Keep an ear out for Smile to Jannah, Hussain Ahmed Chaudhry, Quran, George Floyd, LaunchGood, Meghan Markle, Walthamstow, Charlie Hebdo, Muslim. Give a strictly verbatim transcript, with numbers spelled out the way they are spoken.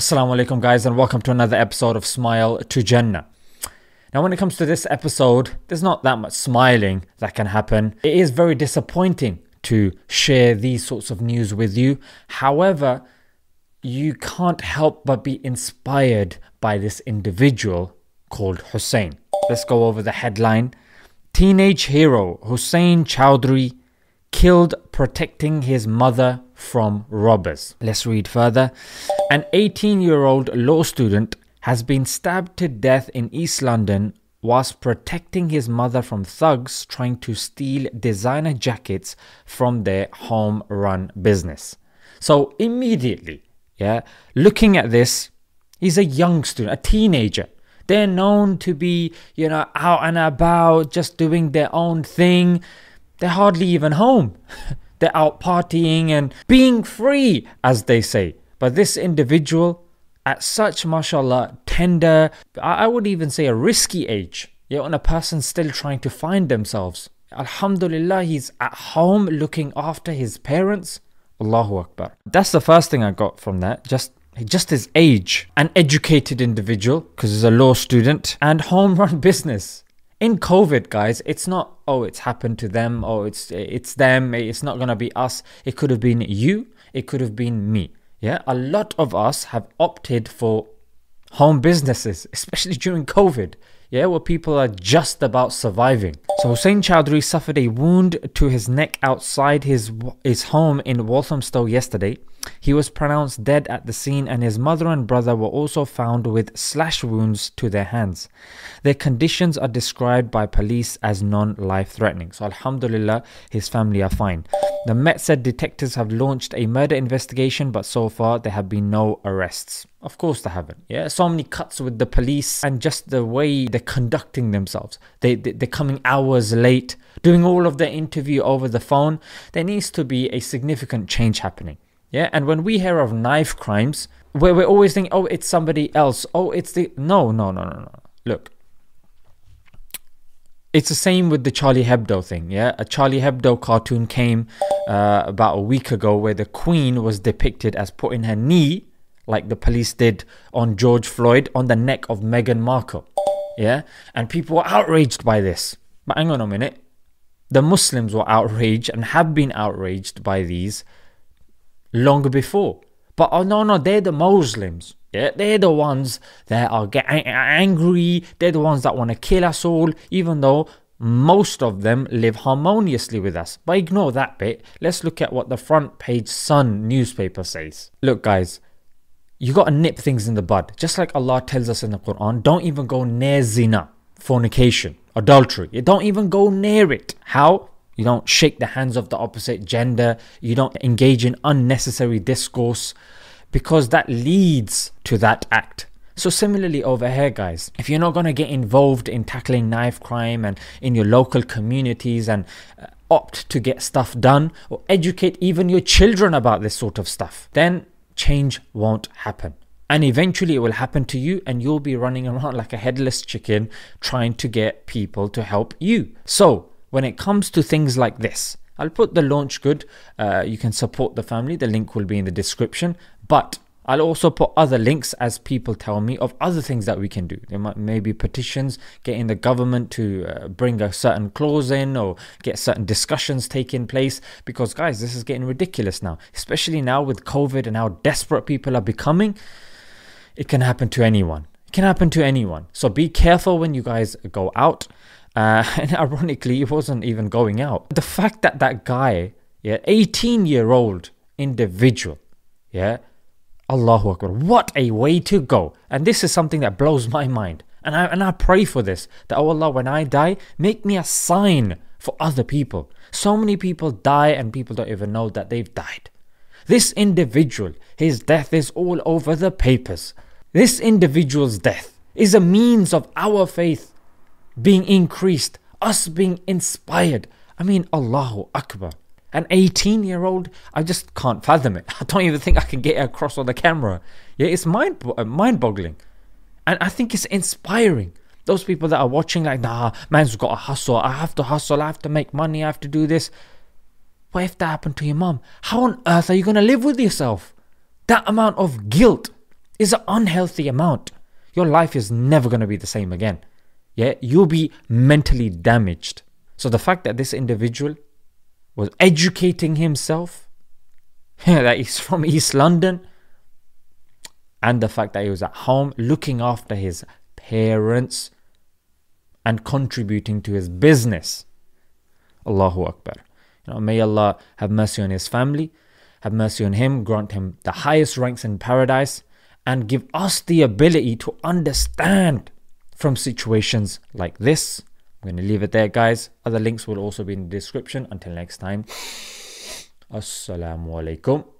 Assalamu alaikum guys, and welcome to another episode of Smile to Jannah. Now when it comes to this episode, there's not that much smiling that can happen. It is very disappointing to share these sorts of news with you. However, you can't help but be inspired by this individual called Hussain. Let's go over the headline. Teenage hero Hussain Chaudhry killed protecting his mother from robbers. Let's read further. An eighteen-year-old law student has been stabbed to death in East London whilst protecting his mother from thugs trying to steal designer jackets from their home-run business. So immediately, yeah, looking at this, he's a young student, a teenager. They're known to be, you know, out and about, just doing their own thing. They're hardly even home. They're out partying and being free, as they say. But this individual, at such, mashallah, tender, I would even say a risky age, yeah, and a person still trying to find themselves. Alhamdulillah, he's at home looking after his parents. Allahu Akbar. That's the first thing I got from that. Just, just his age. An educated individual, because he's a law student, and home-run business. In COVID, guys, it's not, oh, it's happened to them, oh, it's it's them, it's not going to be us. It could have been you, it could have been me. Yeah, a lot of us have opted for home businesses, especially during COVID, yeah, where people are just about surviving. So Hussain Chaudhry suffered a wound to his neck outside his, his home in Walthamstow yesterday. He was pronounced dead at the scene, and his mother and brother were also found with slash wounds to their hands. Their conditions are described by police as non-life-threatening. So alhamdulillah, his family are fine. The Met said detectives have launched a murder investigation, but so far there have been no arrests. Of course they haven't. Yeah, so many cuts with the police and just the way they're conducting themselves. They, they, they're coming hours late, doing all of their interview over the phone. There needs to be a significant change happening. Yeah, and when we hear of knife crimes, where we're always thinking, oh, it's somebody else. Oh, it's the... No, no, no, no, no. Look. It's the same with the Charlie Hebdo thing, yeah? A Charlie Hebdo cartoon came uh, about a week ago where the Queen was depicted as putting her knee, like the police did on George Floyd, on the neck of Meghan Markle, yeah? And people were outraged by this. But hang on a minute. The Muslims were outraged and have been outraged by these long before. But oh no, no, they're the Muslims. Yeah, they're the ones that are getting angry. They're the ones that want to kill us all, even though most of them live harmoniously with us. But ignore that bit. Let's look at what the front page Sun newspaper says. Look guys, you got to nip things in the bud. Just like Allah tells us in the Quran, don't even go near zina, fornication, adultery. You don't even go near it. How? You don't shake the hands of the opposite gender. You don't engage in unnecessary discourse, because that leads to that act. So similarly over here, guys, if you're not going to get involved in tackling knife crime and in your local communities and uh, opt to get stuff done or educate even your children about this sort of stuff, then change won't happen. And eventually it will happen to you, and you'll be running around like a headless chicken trying to get people to help you. So when it comes to things like this, I'll put the LaunchGood. Uh, you can support the family. The link will be in the description. But I'll also put other links as people tell me of other things that we can do. There might maybe petitions, getting the government to uh, bring a certain clause in or get certain discussions taking place. Because guys, this is getting ridiculous now, especially now with COVID and how desperate people are becoming. It can happen to anyone. It can happen to anyone. So be careful when you guys go out. Uh, and ironically, it wasn't even going out. The fact that that guy, yeah, eighteen-year-old individual, yeah, Allahu Akbar, what a way to go. And this is something that blows my mind. And I, and I pray for this, that, oh Allah, when I die, make me a sign for other people. So many people die and people don't even know that they've died. This individual, his death is all over the papers. This individual's death is a means of our faith being increased, us being inspired. I mean, Allahu Akbar. An eighteen-year-old, I just can't fathom it. I don't even think I can get it across on the camera. Yeah, it's mind mind-boggling. And I think it's inspiring. Those people that are watching like, nah, man's got to hustle. I have to hustle. I have to make money. I have to do this. What if that happened to your mum? How on earth are you going to live with yourself? That amount of guilt. is an unhealthy amount. Your life is never going to be the same again. Yeah, you'll be mentally damaged. So the fact that this individual was educating himself, that he's from East London, and the fact that he was at home looking after his parents and contributing to his business. Allahu Akbar. You know, may Allah have mercy on his family, have mercy on him, grant him the highest ranks in paradise, and give us the ability to understand from situations like this. I'm going to leave it there, guys. Other links will also be in the description. Until next time. Assalamu alaikum.